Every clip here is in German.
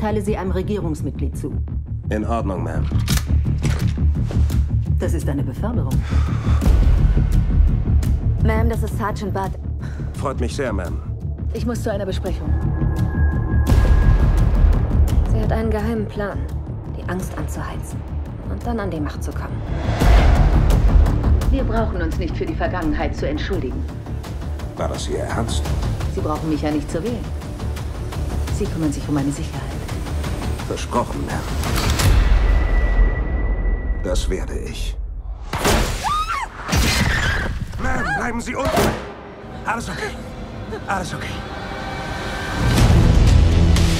teile sie einem Regierungsmitglied zu. In Ordnung, Ma'am. Das ist eine Beförderung. Ma'am, das ist Sergeant Budd. Freut mich sehr, Ma'am. Ich muss zu einer Besprechung. Sie hat einen geheimen Plan, die Angst anzuheizen und dann an die Macht zu kommen. Wir brauchen uns nicht für die Vergangenheit zu entschuldigen. War das Ihr Ernst? Sie brauchen mich ja nicht zu wählen. Sie kümmern sich um meine Sicherheit. Versprochen, Ma'am. Das werde ich. Ma'am, bleiben Sie unten. Alles okay. Alles okay.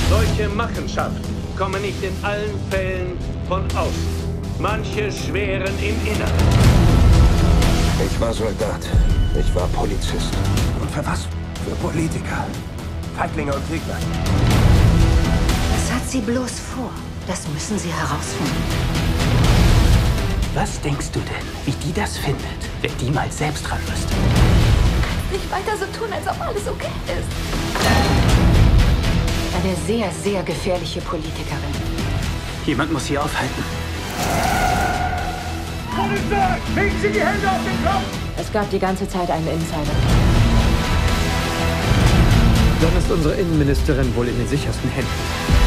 Solche Machenschaften kommen nicht in allen Fällen von außen. Manche schweren im Inneren. Ich war Soldat. Ich war Polizist. Und für was? Für Politiker. Feiglinge und Kriegler. Was hat sie bloß vor? Das müssen Sie herausfinden. Was denkst du denn, wie die das findet, wenn die mal selbst dran müsste? Du kannst nicht weiter so tun, als ob alles okay ist. Eine sehr, sehr gefährliche Politikerin. Jemand muss sie aufhalten. Legen Sie die Hände auf den Kopf! Es gab die ganze Zeit einen Insider. Dann ist unsere Innenministerin wohl in den sichersten Händen.